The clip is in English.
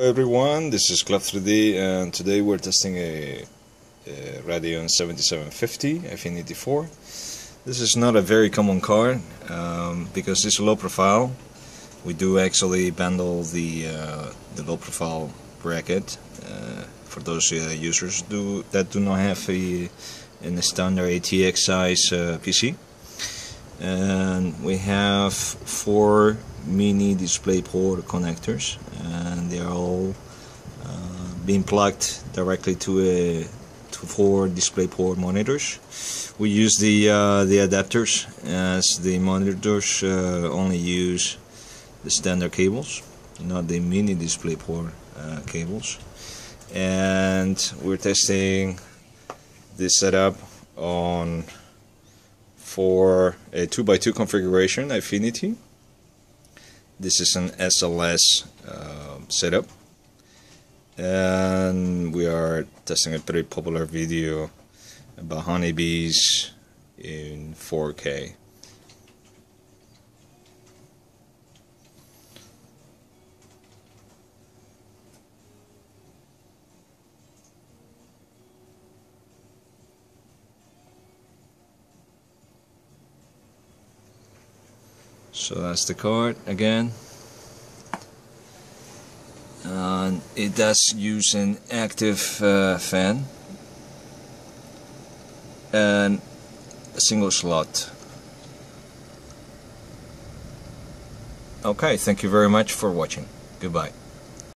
Hello everyone, this is Club3D and today we're testing a Radeon 7750 Eyefinity 4. This is not a very common card because it's low profile. We do actually bundle the low profile bracket for those users that do not have a standard ATX size PC. And we have four Mini DisplayPort connectors, and they are all being plugged directly to four DisplayPort monitors. We use the adapters, as the monitors only use the standard cables, not the Mini DisplayPort cables. And we're testing this setup on for a 2x2 configuration Eyefinity. This is an SLS setup, and we are testing a pretty popular video about honeybees in 4K. So that's the card again, and it does use an active fan and a single slot. Okay, thank you very much for watching. Goodbye.